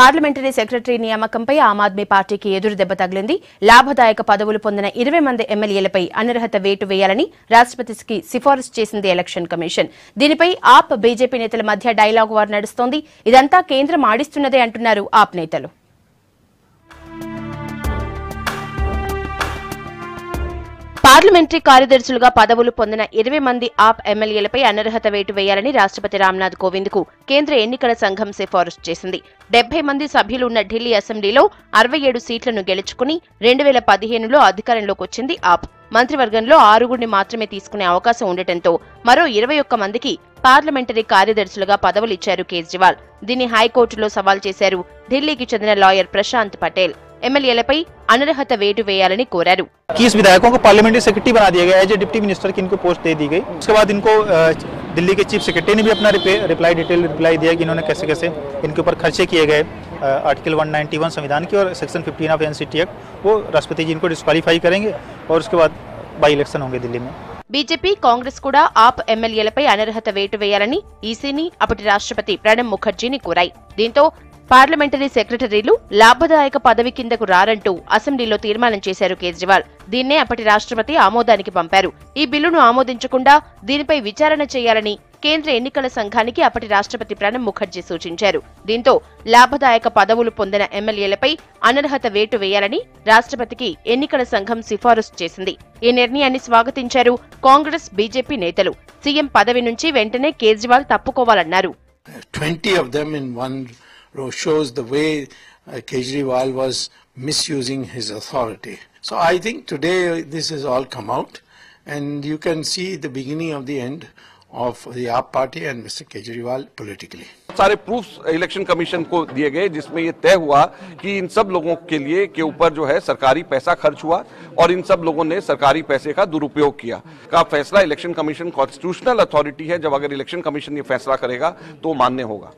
Parliamentary secretary నియామకంపై ఆమ్ ఆద్మీ పార్టీకి ఎదురు దెబ్బ తగిలింది. లాభదాయక పదవులు పొందిన 20 మంది ఎమ్మెల్యేలపై అనర్హత వేటు వేయాలని రాష్ట్రపతికి సిఫారసు చేసింది ఎలక్షన్ కమిషన్. దీనిపై ఆప్ బీజేపీ నేతల మధ్య డైలాగ్ వార్ నడుస్తోంది. ఇదంతా కేంద్రం ఆడిస్తున్నదే అంటున్నారు ఆప్ నేతలు. పార్లమెంటరీ కార్యదర్శులుగా పదవులు పొందిన 20 మంది ఆప్ ఎమ్మెల్యేలపై అనర్హత వేటు వేయాలని రాష్ట్రపతి రామ్నాథ్ కోవింద్ కు కేంద్ర ఎన్నికల సంఘం సిఫారసు చేసింది. 70 మంది సభ్యులు ఉన్న ఢిల్లీ అసెంబ్లీలో 67 సీట్లను గెలుచుకుని 2015లో అధికారంలోకి వచ్చింది ఆప్. మంత్రివర్గంలో 6 మాత్రమే తీసుకునే అవకాశం ఉండటంతో మరో 21 మందికి పార్లమెంటరీ కార్యదర్శులుగా పదవులిచ్చారు కేజ్రీవాల్. దీన్ని హైకోర్టులో సవాల్ చేశారు ఢిల్లీకి చెందిన లాయర్ ప్రశాంత్ పటేల్. एमएलए अनर्हता वेट वेयालनी कोरारू. 21 विधायकों को पार्लियामेंट्री सेक्रेटरी बना दिया गया है. जो डिप्टी मिनिस्टर की इनको पोस्ट दे दी गई. उसके बाद इनको दिल्ली के चीफ सेक्रेटरी ने भी अपना रिप्लाई दिया कि इन्होंने कैसे कैसे इनके ऊपर खर्चे किए गए. आर्टिकल 191 संविधान की और सेक्शन 15 ऑफ एनसीटी एक्ट वो राष्ट्रपति जी इनको डिस्क्वालीफाई करेंगे और उसके बाद बाई इलेक्शन होंगे दिल्ली में. बीजेपी कांग्रेस కూడా ఆప్ ఎమ్మెల్యేలపై అనర్హత వేటు వేయాలని ఈసీని అప్పటి రాష్ట్రపతి ప్రణబ్ ముఖర్జీని కోరాయి. దీంతో పార్లమెంటరీ సెక్రటరీలు లాభదాయక పదవి కిందకు రారంటూ అసెంబ్లీలో తీర్మానం చేశారు కేజ్రీవాల్. దీన్నే అప్పటి రాష్ట్రపతి ఆమోదానికి పంపారు. ఈ బిల్లును ఆమోదించకుండా దీనిపై విచారణ చేయాలని కేంద్ర ఎన్నికల సంఘానికి అప్పటి రాష్ట్రపతి ప్రణబ్ ముఖర్జీ సూచించారు. దీంతో లాభదాయక పదవులు పొందిన ఎమ్మెల్యేలపై అనర్హత వేటు వేయాలని రాష్ట్రపతికి ఎన్నికల సంఘం సిఫారసు చేసింది. ఈ నిర్ణయాన్ని స్వాగతించారు కాంగ్రెస్ బీజేపీ నేతలు. సీఎం పదవి నుంచి వెంటనే కేజ్రీవాల్ తప్పుకోవాలన్నారు. 20 of them in one row shows the way Kejriwal was misusing his authority. So I think today this has all come out and you can see the beginning of the end of the AAP party and Mr. Kejriwal politically. सारे proof election commission को दिए गए जिसमें ये तय हुआ कि इन सब लोगों के लिए के ऊपर जो है सरकारी पैसा खर्च हुआ और इन सब लोगों ने सरकारी पैसे का दुरुपयोग किया का फैसला इलेक्शन कमीशन कॉन्स्टिट्यूशनल अथॉरिटी है. जब अगर इलेक्शन कमीशन ये फैसला करेगा तो मान्य होगा.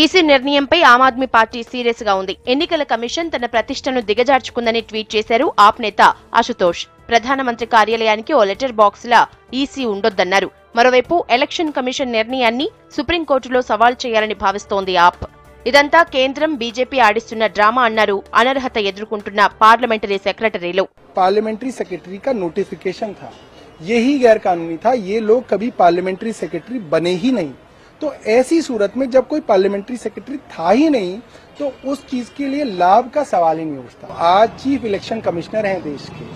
ఈసీ నిర్ణయంపై ఆమ్ ఆద్మీ పార్టీ సీరియస్ గా ఉంది. ఎన్నికల కమిషన్ తన ప్రతిష్టను దిగజార్చుకుందని ట్వీట్ చేశారు ఆప్ నేత అశుతోష్. ప్రధానమంత్రి కార్యాలయానికి ఓ లెటర్ బాక్స్ లా ఈసీ ఉండొద్దన్నారు. మరోవైపు ఎలక్షన్ కమిషన్ నిర్ణయాన్ని సుప్రీంకోర్టులో సవాల్ చేయాలని భావిస్తోంది ఆప్. ఇదంతా కేంద్రం బీజేపీ ఆడిస్తున్న డ్రామా అన్నారు అనర్హత ఎదుర్కొంటున్న పార్లమెంటరీ సెక్రటరీలు. పార్లమెంటరీ సెక్రటరీ కా నోటిఫికేషన్ థా యహీ గైర్ కానూనీ థా. యే లోగ్ కభీ పార్లమెంటరీ సెక్రటరీ బనే హీ నహీ. तो ऐसी सूरत में जब कोई पार्लियामेंट्री सेक्रेटरी था ही नहीं तो उस चीज के लिए लाभ का सवाल ही नहीं उठता. आज चीफ इलेक्शन कमिश्नर हैं देश के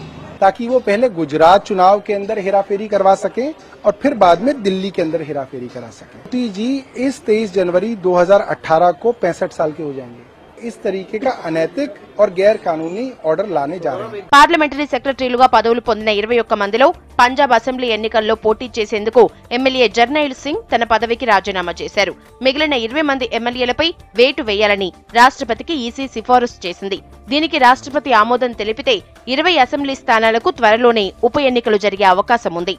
ताकि वो पहले गुजरात चुनाव के अंदर हेराफेरी करवा सके और फिर बाद में दिल्ली के अंदर हेराफेरी करा सके. जी इस 23 जनवरी 2018 को 65 साल के हो जाएंगे. इस तरीके का अनैतिक और गैर कानूनी ऑर्डर लाने जा रहे हैं. पार्लमेंटरी సెక్రటరీలుగా పదవులు పొందిన 21 మందిలో పంజాబ్ అసెంబ్లీ ఎన్నికల్లో పోటీ చేసేందుకు ఎమ్మెల్యే జర్నైల్ సింగ్ తన పదవికి రాజీనామా చేశారు. మిగిలిన 20 మంది ఎమ్మెల్యేలపై వేటు వేయాలని రాష్ట్రపతికి ఈసీ సిఫారసు చేసింది. దీనికి రాష్ట్రపతి ఆమోదం తెలిపితే 20 అసెంబ్లీ స్థానాలకు త్వరలోనే ఉప ఎన్నికలు జరిగే అవకాశం ఉంది.